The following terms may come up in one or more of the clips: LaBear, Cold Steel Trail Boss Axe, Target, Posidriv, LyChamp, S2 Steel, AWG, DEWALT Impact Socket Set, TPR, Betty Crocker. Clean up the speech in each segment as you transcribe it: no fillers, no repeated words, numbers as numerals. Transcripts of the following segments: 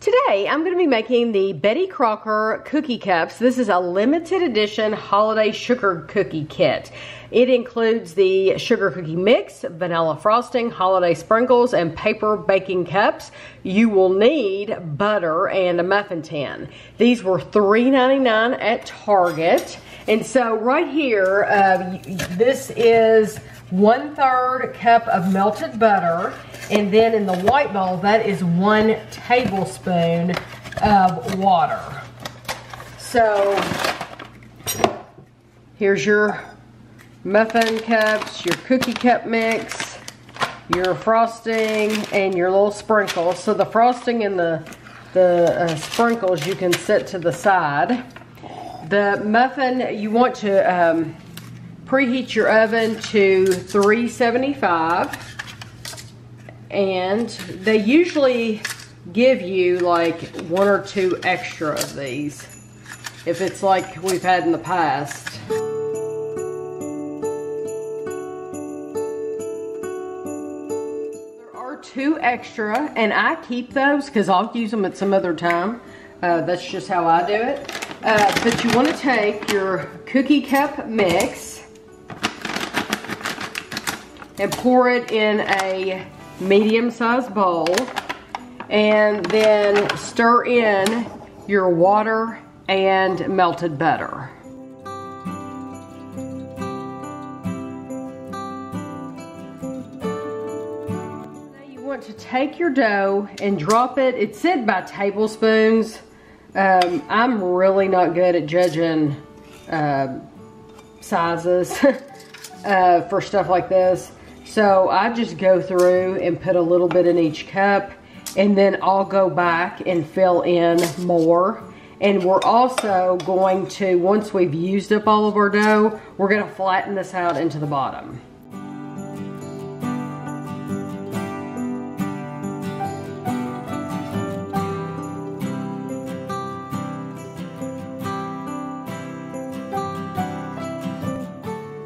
Today, I'm going to be making the Betty Crocker cookie cups. This is a limited edition holiday sugar cookie kit. It includes the sugar cookie mix, vanilla frosting, holiday sprinkles, and paper baking cups. You will need butter and a muffin tin. These were $3.99 at Target. And so right here, this is 1/3 cup of melted butter, and then in the white bowl, that is 1 tablespoon of water. So here's your muffin cups, your cookie cup mix, your frosting, and your little sprinkles. So the frosting and the sprinkles you can set to the side. The muffin, you want to preheat your oven to 375, and they usually give you like 1 or 2 extra of these if it's like we've had in the past. There are 2 extra, and I keep those because I'll use them at some other time. That's just how I do it. But you want to take your cookie cup mix and pour it in a medium-sized bowl, and then stir in your water and melted butter. Now you want to take your dough and drop it. It's said by tablespoons. I'm really not good at judging sizes for stuff like this. So I just go through and put a little bit in each cup, and then I'll go back and fill in more. And we're also going to, once we've used up all of our dough, we're going to flatten this out into the bottom.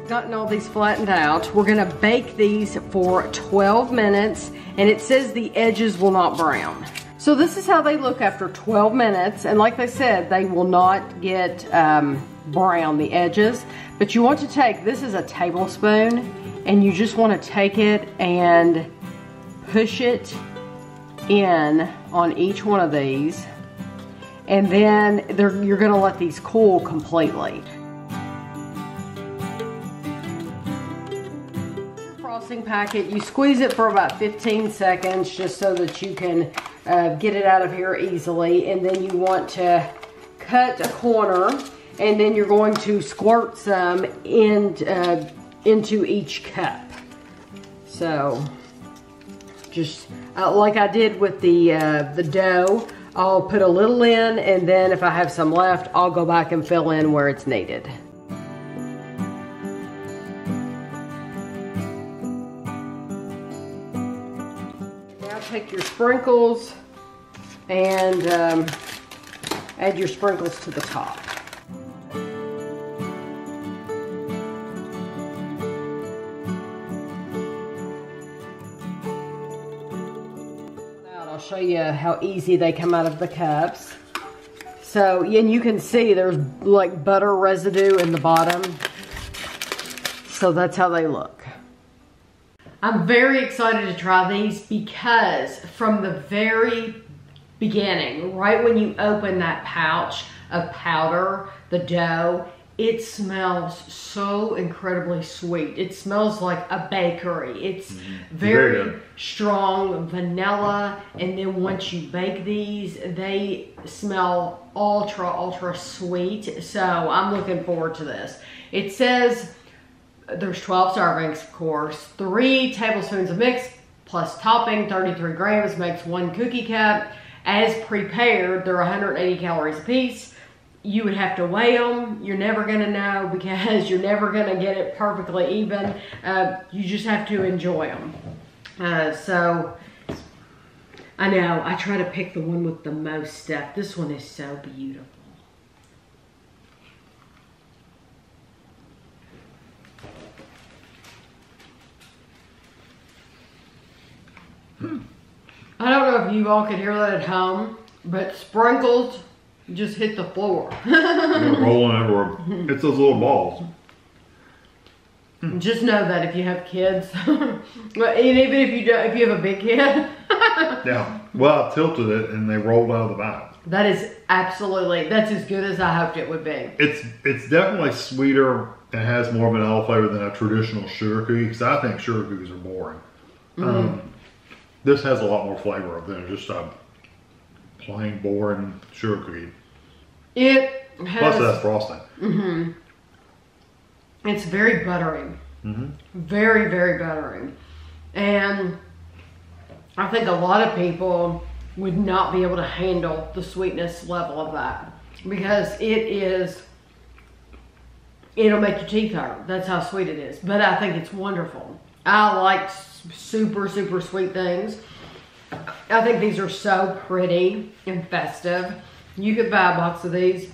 Gotten all these flattened out, we're gonna bake these for 12 minutes, and it says the edges will not brown. So this is how they look after 12 minutes, and like I said, they will not get brown, the edges. But you want to take, this is a tablespoon, and you just want to take it and push it in on each one of these, and then you're gonna let these cool completely. Packet, you squeeze it for about 15 seconds just so that you can get it out of here easily, and then you want to cut a corner, and then you're going to squirt some into each cup. So just like I did with the dough, I'll put a little in, and then if I have some left, I'll go back and fill in where it's needed. Take your sprinkles and add your sprinkles to the top. Now I'll show you how easy they come out of the cups. So, and you can see there's like butter residue in the bottom. So that's how they look. I'm very excited to try these because from the very beginning, right when you open that pouch of powder, the dough, it smells so incredibly sweet. It smells like a bakery. It's very strong vanilla, and then once you bake these, they smell ultra, ultra sweet. So I'm looking forward to this. It says there's 12 servings, of course, 3 tablespoons of mix plus topping, 33 grams makes 1 cookie cup. As prepared, they're 180 calories a piece. You would have to weigh them. You're never gonna know because you're never gonna get it perfectly even. You just have to enjoy them. So I know, I try to pick the one with the most stuff. This one is so beautiful. I don't know if you all could hear that at home, But sprinkles just hit the floor. They're rolling everywhere. It's those little balls. Just know that if you have kids, and even if you don't, if you have a big kid, yeah. Well, I tilted it and they rolled out of the bag. That is absolutely, that's as good as I hoped it would be. It's definitely sweeter and has more vanilla flavor than a traditional sugar cookie, because I think sugar cookies are boring. This has a lot more flavor than just a plain boring sugar cookie. It has, plus that's frosting. Mm-hmm. It's very buttering. Mm-hmm. Very, very buttering. And I think a lot of people would not be able to handle the sweetness level of that, because it is, it'll make your teeth hurt. That's how sweet it is. But I think it's wonderful. I like super, super sweet things. I think these are so pretty and festive. You could buy a box of these,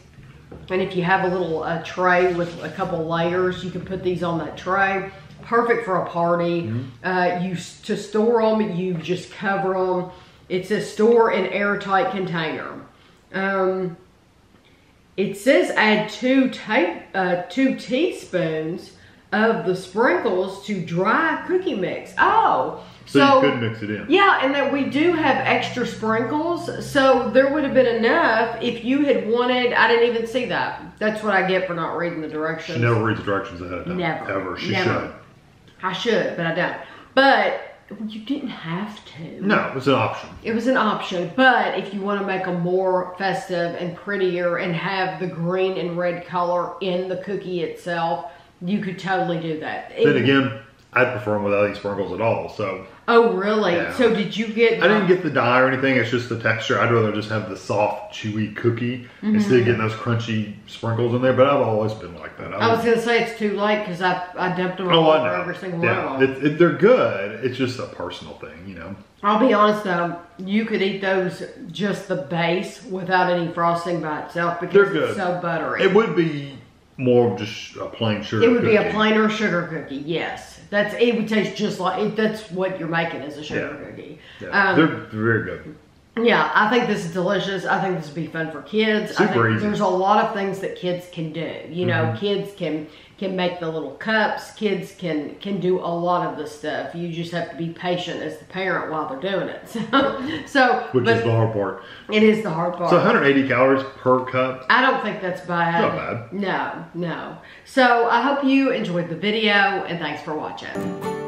and if you have a little tray with a couple layers, you can put these on that tray. Perfect for a party. Mm-hmm. To store them, you just cover them. It says store in airtight container. It says add two teaspoons of the sprinkles to dry cookie mix. Oh. So you could mix it in. Yeah, and that we do have extra sprinkles. So there would have been enough if you had wanted, I didn't even see that. That's what I get for not reading the directions. She never reads directions ahead of time. Never. Ever. She should. I should, but I don't. But you didn't have to. No, it was an option. It was an option. But if you want to make them more festive and prettier and have the green and red color in the cookie itself, you could totally do that. Then again, I'd prefer them without any sprinkles at all. So. Oh, really? Yeah. So did you get... I didn't get the dye or anything. It's just the texture. I'd rather just have the soft, chewy cookie instead of getting those crunchy sprinkles in there. But I've always been like that. I was going to say it's too late because I dumped them all over every single one of them. They're good. It's just a personal thing, you know. I'll be honest, though. You could eat those, just the base, without any frosting by itself, because it's so buttery. It would be more just a plain sugar cookie. It would be a plainer sugar cookie, yes. It would taste just like that's what you're making as a sugar cookie. Yeah. They're very good. Yeah, I think this is delicious. I think this would be fun for kids. Super easy. There's a lot of things that kids can do. You know, kids can make the little cups. Kids can do a lot of this stuff. You just have to be patient as the parent while they're doing it. Which is the hard part. It is the hard part. So 180 calories per cup. I don't think that's bad. Not bad. No, no. So I hope you enjoyed the video, and thanks for watching.